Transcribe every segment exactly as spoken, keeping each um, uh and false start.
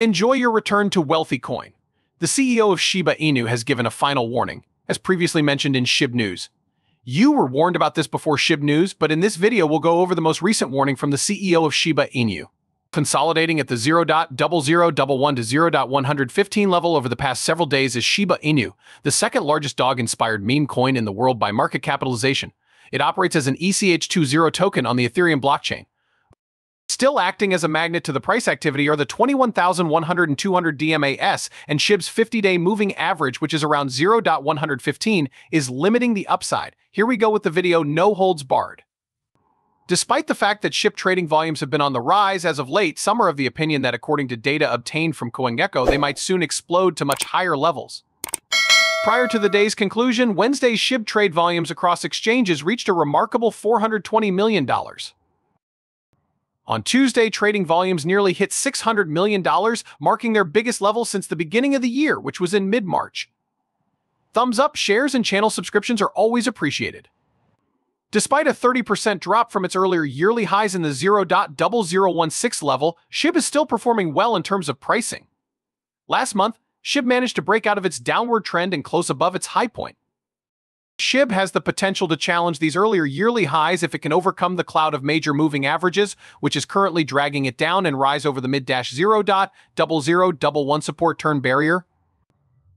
Enjoy your return to Wealthy Coin. The C E O of Shiba Inu has given a final warning, as previously mentioned in S H I B News. You were warned about this before S H I B News, but in this video we'll go over the most recent warning from the C E O of Shiba Inu. Consolidating at the zero point zero zero one one to zero point one one five level over the past several days is Shiba Inu, the second largest dog-inspired meme coin in the world by market capitalization. It operates as an E R C twenty token on the Ethereum blockchain. Still acting as a magnet to the price activity are the twenty-one thousand one hundred and two hundred D M As, and S H I B's fifty-day moving average, which is around zero point one one five, is limiting the upside. Here we go with the video, no holds barred. Despite the fact that S H I B trading volumes have been on the rise as of late, some are of the opinion that according to data obtained from CoinGecko, they might soon explode to much higher levels. Prior to the day's conclusion, Wednesday's S H I B trade volumes across exchanges reached a remarkable four hundred twenty million dollars. On Tuesday, trading volumes nearly hit six hundred million dollars, marking their biggest level since the beginning of the year, which was in mid-March. Thumbs up, shares, and channel subscriptions are always appreciated. Despite a thirty percent drop from its earlier yearly highs in the zero point zero zero one six level, S H I B is still performing well in terms of pricing. Last month, S H I B managed to break out of its downward trend and close above its high point. S H I B has the potential to challenge these earlier yearly highs if it can overcome the cloud of major moving averages, which is currently dragging it down, and rise over the mid-zero point zero zero one one support turn barrier.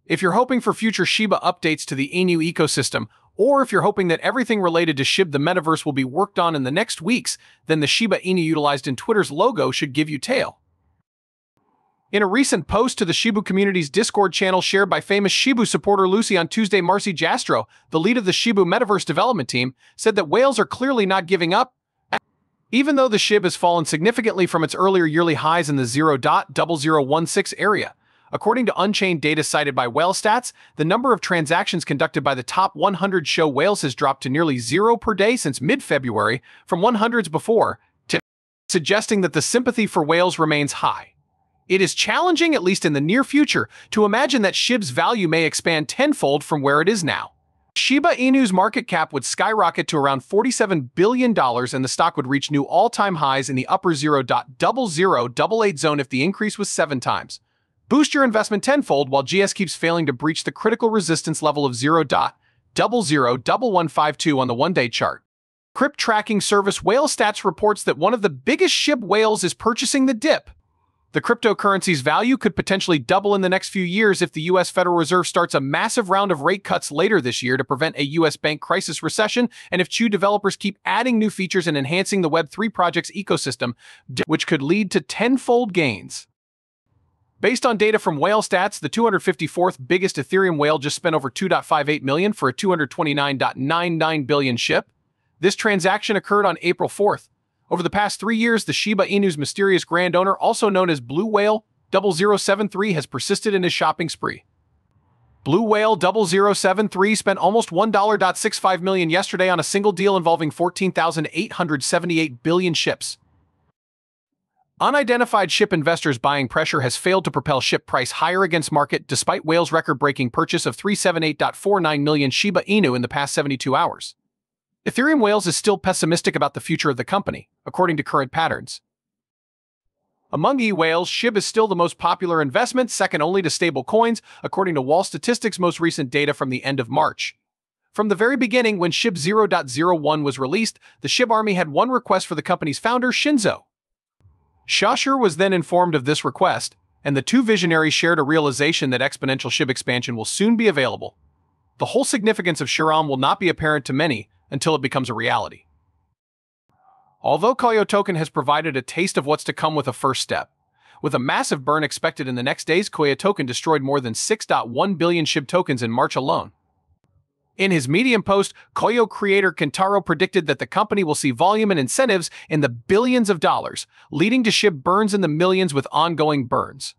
If you're hoping for future Shiba updates to the Inu ecosystem, or if you're hoping that everything related to S H I B the Metaverse will be worked on in the next weeks, then the Shiba Inu utilized in Twitter's logo should give you tail. In a recent post to the Shibu community's Discord channel shared by famous Shibu supporter Lucy on Tuesday, Marcy Jastrow, the lead of the Shibu Metaverse development team, said that whales are clearly not giving up. Even though the S H I B has fallen significantly from its earlier yearly highs in the zero point zero zero one six area, according to Unchained data cited by Whale Stats, the number of transactions conducted by the top one hundred show whales has dropped to nearly zero per day since mid-February, from hundreds before, to suggesting that the sympathy for whales remains high. It is challenging, at least in the near future, to imagine that S H I B's value may expand tenfold from where it is now. Shiba Inu's market cap would skyrocket to around forty-seven billion dollars, and the stock would reach new all-time highs in the upper zero point zero zero eight eight zone if the increase was seven times. Boost your investment tenfold while G S keeps failing to breach the critical resistance level of zero point zero zero one one five two on the one-day chart. Crypt tracking service Whale Stats reports that one of the biggest S H I B whales is purchasing the dip. The cryptocurrency's value could potentially double in the next few years if the U S Federal Reserve starts a massive round of rate cuts later this year to prevent a U S bank crisis recession, and if Chew developers keep adding new features and enhancing the Web three project's ecosystem, which could lead to tenfold gains. Based on data from Whale Stats, the two hundred fifty-fourth biggest Ethereum whale just spent over two point five eight million dollars for a two hundred twenty-nine point nine nine billion dollars S H I B. This transaction occurred on April fourth. Over the past three years, the Shiba Inu's mysterious grand owner, also known as Blue Whale zero zero seven three, has persisted in his shopping spree. Blue Whale zero zero seven three spent almost one dollar and sixty-five cents yesterday on a single deal involving fourteen thousand eight hundred seventy-eight billion S H I Bs. Unidentified S H I B investors' buying pressure has failed to propel S H I B price higher against market, despite Whale's record-breaking purchase of three hundred seventy-eight point four nine million Shiba Inu in the past seventy-two hours. Ethereum Whales is still pessimistic about the future of the company, according to current patterns. Among e-whales, S H I B is still the most popular investment, second only to stablecoins, according to Wall Statistics' most recent data from the end of March. From the very beginning, when S H I B zero point zero one was released, the S H I B army had one request for the company's founder, Shinzo. Shashir was then informed of this request, and the two visionaries shared a realization that exponential S H I B expansion will soon be available. The whole significance of Shiram will not be apparent to many until it becomes a reality. Although Koyo Token has provided a taste of what's to come with a first step, with a massive burn expected in the next days, Koyo Token destroyed more than six point one billion S H I B tokens in March alone. In his Medium post, Koyo creator Kintaro predicted that the company will see volume and incentives in the billions of dollars, leading to S H I B burns in the millions with ongoing burns.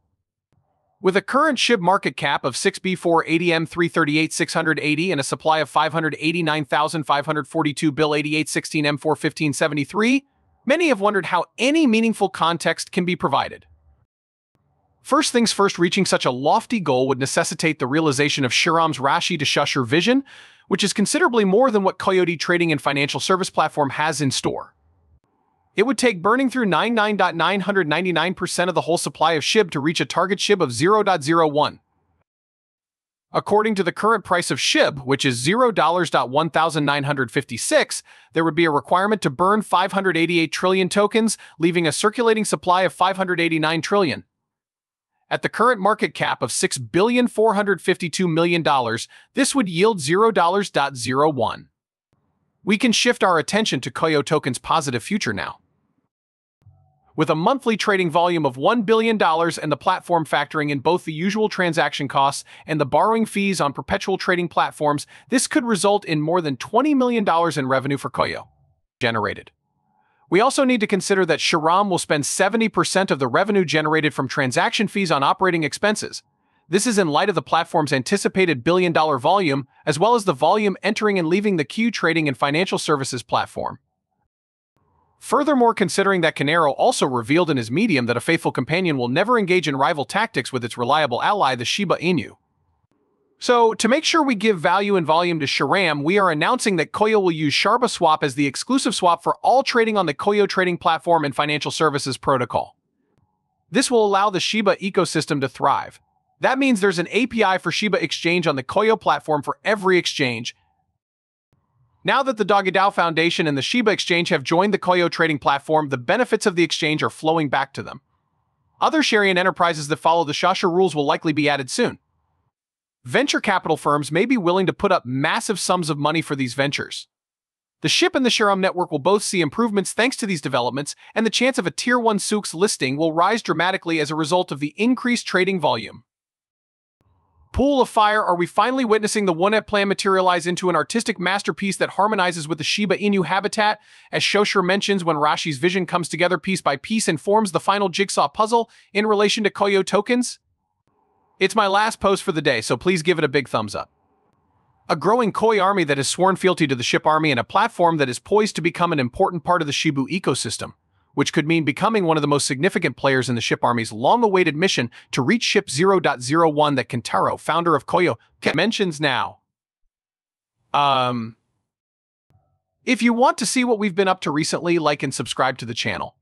With a current S H I B market cap of six billion four hundred eighty million three hundred thirty-eight thousand six hundred eighty dollars and a supply of five hundred eighty-nine thousand five hundred forty-two billion eight hundred sixteen million four hundred fifteen thousand seventy-three dollars, many have wondered how any meaningful context can be provided. First things first, reaching such a lofty goal would necessitate the realization of Shiram's Rashi to Shusher vision, which is considerably more than what Coyote Trading and Financial Service Platform has in store. It would take burning through ninety-nine point nine nine nine percent of the whole supply of S H I B to reach a target S H I B of zero point zero one. According to the current price of S H I B, which is zero dollars and nineteen fifty-six, there would be a requirement to burn five hundred eighty-eight trillion tokens, leaving a circulating supply of five hundred eighty-nine trillion. At the current market cap of six billion four hundred fifty-two million dollars, this would yield zero dollars and zero one. We can shift our attention to Koyo Token's positive future now. With a monthly trading volume of one billion dollars and the platform factoring in both the usual transaction costs and the borrowing fees on perpetual trading platforms, this could result in more than twenty million dollars in revenue for Koyo generated. We also need to consider that Shiram will spend seventy percent of the revenue generated from transaction fees on operating expenses. This is in light of the platform's anticipated billion-dollar volume, as well as the volume entering and leaving the Q trading and financial services platform. Furthermore, considering that Kintaro also revealed in his Medium that a faithful companion will never engage in rival tactics with its reliable ally, the Shiba Inu. So, to make sure we give value and volume to Shiram, we are announcing that Koyo will use ShibaSwap as the exclusive swap for all trading on the Koyo trading platform and financial services protocol. This will allow the Shiba ecosystem to thrive. That means there's an A P I for Shiba Exchange on the Koyo platform for every exchange. Now that the DogeDAO Foundation and the Shiba Exchange have joined the Koyo trading platform, the benefits of the exchange are flowing back to them. Other Sharian enterprises that follow the Shashir rules will likely be added soon. Venture capital firms may be willing to put up massive sums of money for these ventures. The S H I B and the Shiram network will both see improvements thanks to these developments, and the chance of a Tier one S U Cs listing will rise dramatically as a result of the increased trading volume. Pool of Fire, are we finally witnessing the One App plan materialize into an artistic masterpiece that harmonizes with the Shiba Inu habitat? As Shusher mentions, when Rashi's vision comes together piece by piece and forms the final jigsaw puzzle in relation to Koyo tokens? It's my last post for the day, so please give it a big thumbs up. A growing Koi army that has sworn fealty to the S H I B army and a platform that is poised to become an important part of the Shibu ecosystem, which could mean becoming one of the most significant players in the S H I B army's long-awaited mission to reach S H I B zero point zero one that Kintaro, founder of Koyo, mentions now. Um, if you want to see what we've been up to recently, like and subscribe to the channel.